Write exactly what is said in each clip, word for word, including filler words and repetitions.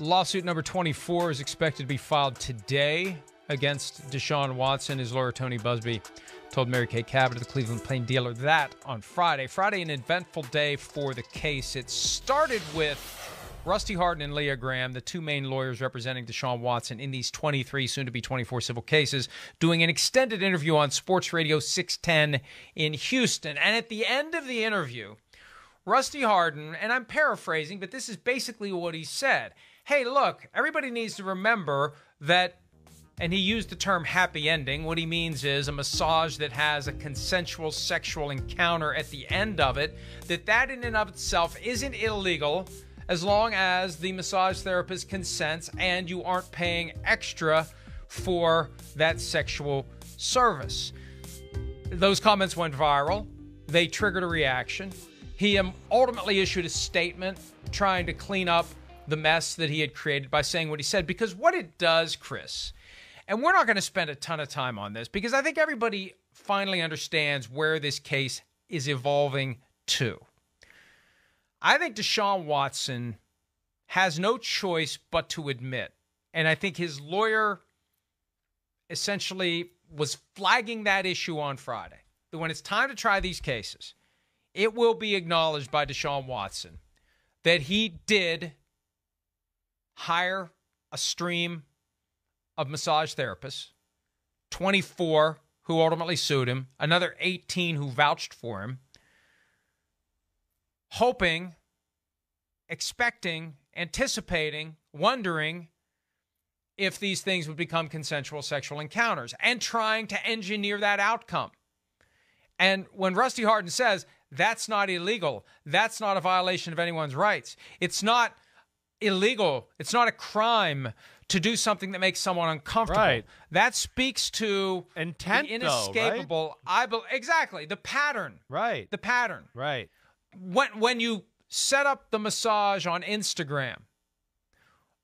Lawsuit number twenty-four is expected to be filed today against Deshaun Watson. His lawyer, Tony Busby, told Mary Kay Cabot of the Cleveland Plain Dealer that on Friday. Friday, an eventful day for the case. It started with Rusty Hardin and Leah Graham, the two main lawyers representing Deshaun Watson in these twenty-three, soon-to-be twenty-four civil cases, doing an extended interview on Sports Radio six ten in Houston. And at the end of the interview, Rusty Hardin, and I'm paraphrasing, but this is basically what he said. Hey, look, everybody needs to remember that, and he used the term happy ending. What he means is a massage that has a consensual sexual encounter at the end of it, that that in and of itself isn't illegal, as long as the massage therapist consents and you aren't paying extra for that sexual service. Those comments went viral. They triggered a reaction. He ultimately issued a statement trying to clean up the mess that he had created by saying what he said. Because what it does, Chris, and we're not going to spend a ton of time on this, because I think everybody finally understands where this case is evolving to. I think Deshaun Watson has no choice but to admit, and I think his lawyer essentially was flagging that issue on Friday, that when it's time to try these cases, it will be acknowledged by Deshaun Watson that he did hire a stream of massage therapists, twenty-four who ultimately sued him, another eighteen who vouched for him, hoping, expecting, anticipating, wondering if these things would become consensual sexual encounters and trying to engineer that outcome. And when Rusty Hardin says, that's not illegal, that's not a violation of anyone's rights, it's not illegal, it's not a crime to do something that makes someone uncomfortable. Right. That speaks to intent, the inescapable, though, right? I be- exactly, the pattern. Right. The pattern. Right. When, when you set up the massage on Instagram,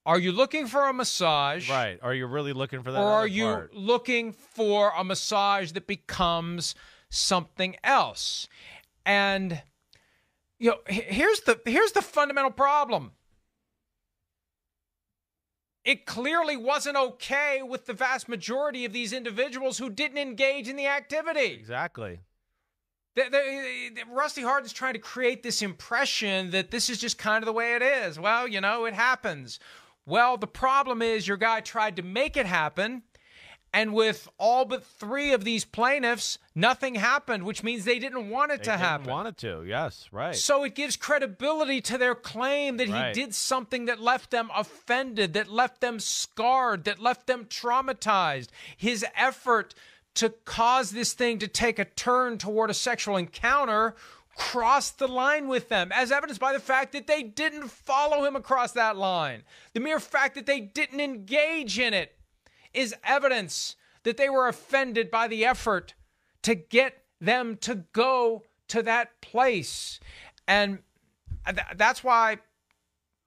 are you looking for a massage? Right. Are you really looking for that? Or are you part? looking for a massage that becomes something else? And you know, here's the here's the fundamental problem. It clearly wasn't okay with the vast majority of these individuals who didn't engage in the activity. Exactly. They're, they're, they're, Rusty Hardin's trying to create this impression that this is just kind of the way it is. Well, you know, it happens. Well, the problem is your guy tried to make it happen, and with all but three of these plaintiffs, nothing happened, which means they didn't want it they to didn't happen. They want it to, yes, right. So it gives credibility to their claim that right. he did something that left them offended, that left them scarred, that left them traumatized. His effort to cause this thing to take a turn toward a sexual encounter crossed the line with them, as evidenced by the fact that they didn't follow him across that line. The mere fact that they didn't engage in it is evidence that they were offended by the effort to get them to go to that place. And th- that's why,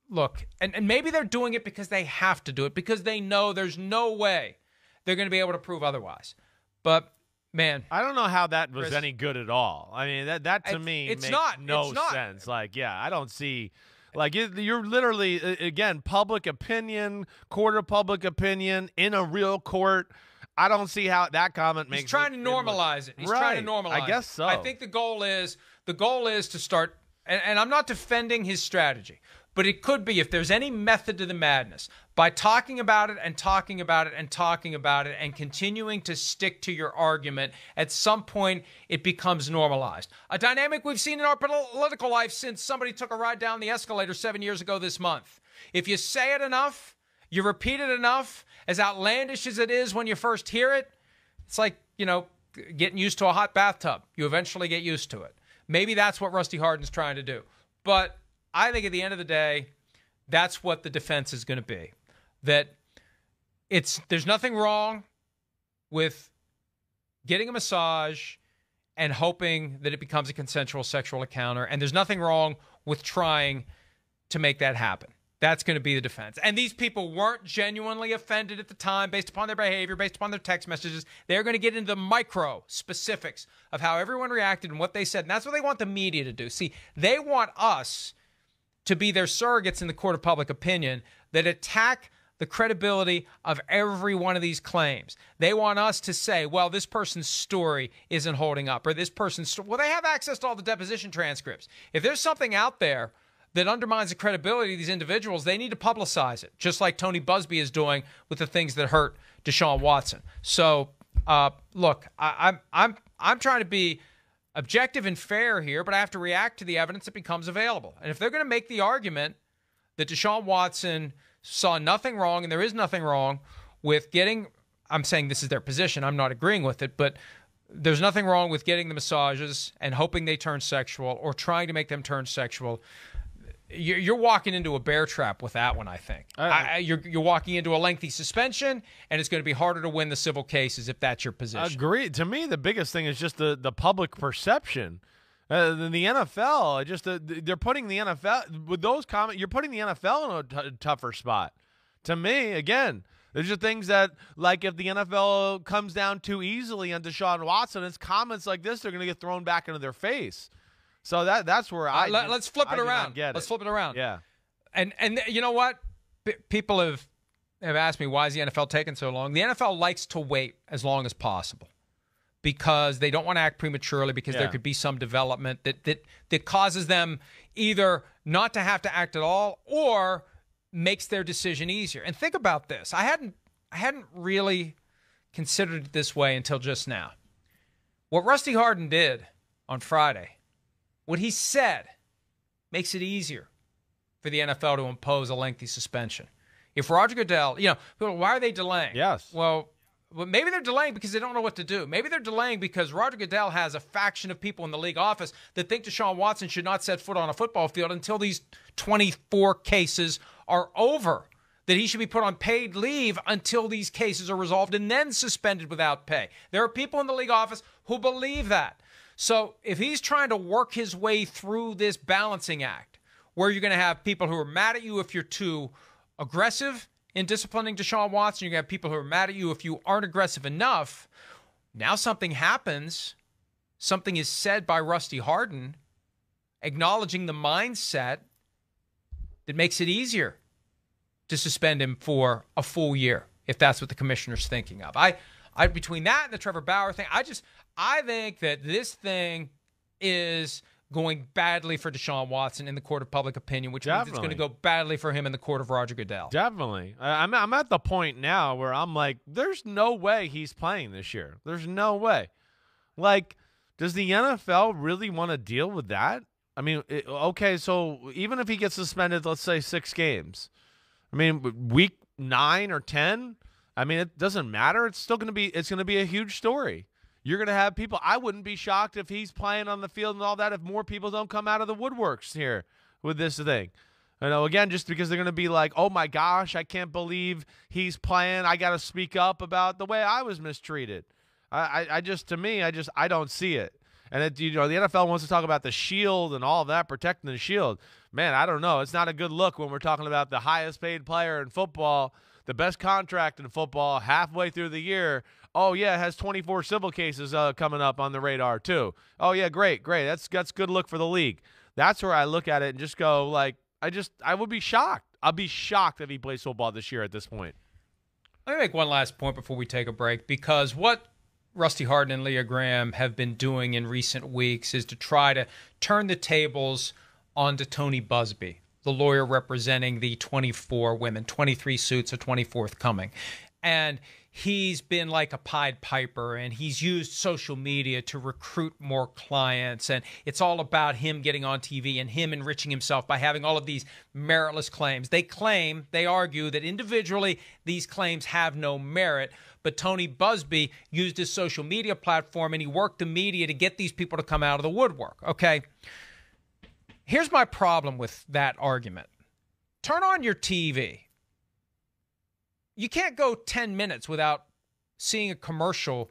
look, and, and maybe they're doing it because they have to do it, because they know there's no way they're going to be able to prove otherwise. But, man, I don't know how that was Chris, any good at all. I mean, that that to it, me it's makes not, no it's not. sense. Like, yeah, I don't see – like, you're literally, again, public opinion, court of public opinion, in a real court. I don't see how that comment makes – He's trying it, to normalize it. it. He's right. trying to normalize it. I guess so. I think the goal is the goal is to start and, – and I'm not defending his strategy, but it could be, if there's any method to the madness, by talking about it and talking about it and talking about it and continuing to stick to your argument, at some point it becomes normalized. A dynamic we've seen in our political life since somebody took a ride down the escalator seven years ago this month. If you say it enough, you repeat it enough, as outlandish as it is when you first hear it, it's like, you know, getting used to a hot bathtub. You eventually get used to it. Maybe that's what Rusty Hardin's trying to do. But I think at the end of the day, that's what the defense is going to be. That it's there's nothing wrong with getting a massage and hoping that it becomes a consensual sexual encounter, and there's nothing wrong with trying to make that happen. That's going to be the defense. And these people weren't genuinely offended at the time based upon their behavior, based upon their text messages. They're going to get into the micro specifics of how everyone reacted and what they said, and that's what they want the media to do. See, they want us to be their surrogates in the court of public opinion that attack the credibility of every one of these claims. They want us to say, well, this person's story isn't holding up, or this person's story. Well, they have access to all the deposition transcripts. If there's something out there that undermines the credibility of these individuals, they need to publicize it, just like Tony Busby is doing with the things that hurt Deshaun Watson. So, uh, look, I, I'm I'm I'm trying to be objective and fair here, but I have to react to the evidence that becomes available. And if they're going to make the argument that Deshaun Watson saw nothing wrong, and there is nothing wrong with getting, I'm saying this is their position, I'm not agreeing with it, but there's nothing wrong with getting the massages and hoping they turn sexual or trying to make them turn sexual. You're walking into a bear trap with that one, I think. I, I, you're, you're walking into a lengthy suspension, and it's going to be harder to win the civil cases if that's your position. Agreed. To me, the biggest thing is just the, the public perception. Uh, the N F L, just uh, they're putting the N F L with those comments. You're putting the N F L in a t- tougher spot. To me, again, there's just things that, like, if the N F L comes down too easily on Deshaun Watson, it's comments like this they're going to get thrown back into their face. So that that's where I uh, let, let's flip it I around. Get let's it. flip it around. Yeah, and and you know what? P- people have have asked me, why is the N F L taking so long? The N F L likes to wait as long as possible, because they don't want to act prematurely, because yeah. there could be some development that, that that causes them either not to have to act at all or makes their decision easier. And think about this. I hadn't I hadn't really considered it this way until just now. What Rusty Hardin did on Friday, what he said, makes it easier for the N F L to impose a lengthy suspension. If Roger Goodell, you know, why are they delaying? Yes. Well, Well, maybe they're delaying because they don't know what to do. Maybe they're delaying because Roger Goodell has a faction of people in the league office that think Deshaun Watson should not set foot on a football field until these twenty-four cases are over, that he should be put on paid leave until these cases are resolved and then suspended without pay. There are people in the league office who believe that. So if he's trying to work his way through this balancing act, where you're going to have people who are mad at you if you're too aggressive in disciplining Deshaun Watson, you're going to have people who are mad at you if you aren't aggressive enough. Now something happens. Something is said by Rusty Hardin, acknowledging the mindset that makes it easier to suspend him for a full year, if that's what the commissioner's thinking of. I, I between that and the Trevor Bauer thing, I just, I think that this thing is going badly for Deshaun Watson in the court of public opinion, which Definitely. means it's going to go badly for him in the court of Roger Goodell. Definitely. I'm I'm at the point now where I'm like, there's no way he's playing this year. There's no way. Like, does the N F L really want to deal with that? I mean, it, okay, so even if he gets suspended, let's say six games, I mean, week nine or ten, I mean, it doesn't matter. It's still going to be, it's going to be a huge story. You're going to have people. I wouldn't be shocked if he's playing on the field and all that if more people don't come out of the woodworks here with this thing. You know, again, just because they're going to be like, oh, my gosh, I can't believe he's playing. I got to speak up about the way I was mistreated. I, I, I just, to me, I just, I don't see it. And, it, you know, the N F L wants to talk about the shield and all that, protecting the shield. Man, I don't know. It's not a good look when we're talking about the highest paid player in football, the best contract in football, halfway through the year. Oh, yeah, it has twenty-four civil cases uh, coming up on the radar, too. Oh, yeah, great, great. That's that's good look for the league. That's where I look at it and just go, like, I just I would be shocked. I'll be shocked if he plays football this year at this point. Let me make one last point before we take a break, because what Rusty Hardin and Leah Graham have been doing in recent weeks is to try to turn the tables onto Tony Busby, the lawyer representing the twenty-four women, twenty-three suits, a twenty-fourth coming. And he's been like a Pied Piper, and he's used social media to recruit more clients, and it's all about him getting on T V and him enriching himself by having all of these meritless claims. They claim, they argue that individually these claims have no merit, but Tony Busby used his social media platform and he worked the media to get these people to come out of the woodwork, okay? Here's my problem with that argument. Turn on your T V. You can't go ten minutes without seeing a commercial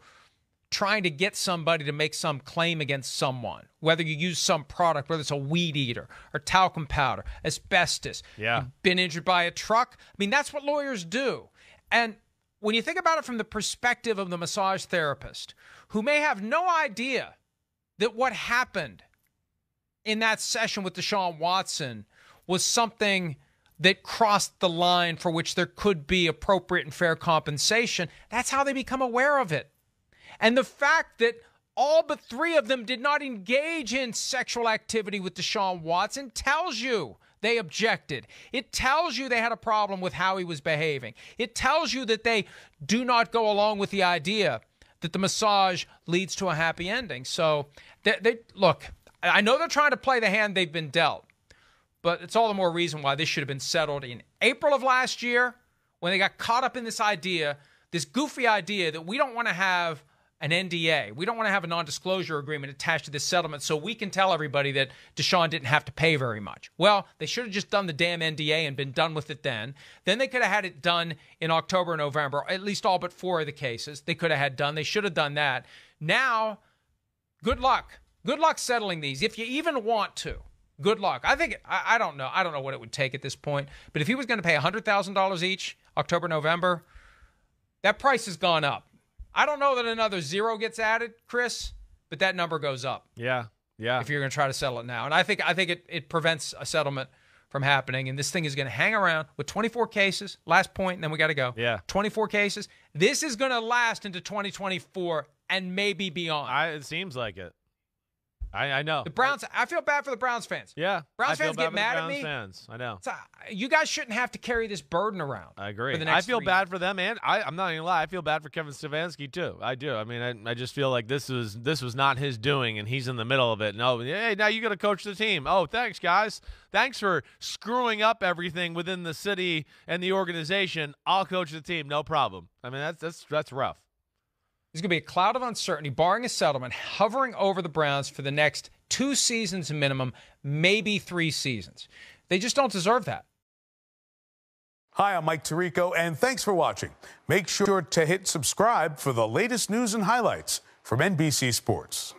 trying to get somebody to make some claim against someone, whether you use some product, whether it's a weed eater or talcum powder, asbestos. Yeah. You've been injured by a truck. I mean, that's what lawyers do. And when you think about it from the perspective of the massage therapist, who may have no idea that what happened in that session with Deshaun Watson was something that crossed the line for which there could be appropriate and fair compensation, that's how they become aware of it. And the fact that all but three of them did not engage in sexual activity with Deshaun Watson tells you they objected. It tells you they had a problem with how he was behaving. It tells you that they do not go along with the idea that the massage leads to a happy ending. So, they, they look, I know they're trying to play the hand they've been dealt, but it's all the more reason why this should have been settled in April of last year when they got caught up in this idea, this goofy idea that we don't want to have an N D A. We don't want to have a non-disclosure agreement attached to this settlement so we can tell everybody that Deshaun didn't have to pay very much. Well, they should have just done the damn N D A and been done with it then. Then they could have had it done in October and November, at least all but four of the cases they could have had done. They should have done that. Now, good luck. Good luck settling these, if you even want to. Good luck. I think, I, I don't know. I don't know what it would take at this point. But if he was going to pay one hundred thousand dollars each, October, November, that price has gone up. I don't know that another zero gets added, Chris, but that number goes up. Yeah, yeah. If you're going to try to settle it now. And I think I think it, it prevents a settlement from happening. And this thing is going to hang around with twenty-four cases. Last point, and then we got to go. Yeah. twenty-four cases. This is going to last into twenty twenty-four and maybe beyond. I, it seems like it. I, I know. The Browns, I, I feel bad for the Browns fans. Yeah. Browns fans get mad at me. Fans. I know. So, you guys shouldn't have to carry this burden around. I agree. For the next I feel bad years. for them, and I, I'm not going to lie. I feel bad for Kevin Stefanski, too. I do. I mean, I, I just feel like this was this was not his doing, and he's in the middle of it. No, hey, now you got to coach the team. Oh, thanks, guys. Thanks for screwing up everything within the city and the organization. I'll coach the team. No problem. I mean, that's that's that's rough. There's going to be a cloud of uncertainty, barring a settlement, hovering over the Browns for the next two seasons minimum, maybe three seasons. They just don't deserve that. Hi, I'm Mike Tirico, and thanks for watching. Make sure to hit subscribe for the latest news and highlights from N B C Sports.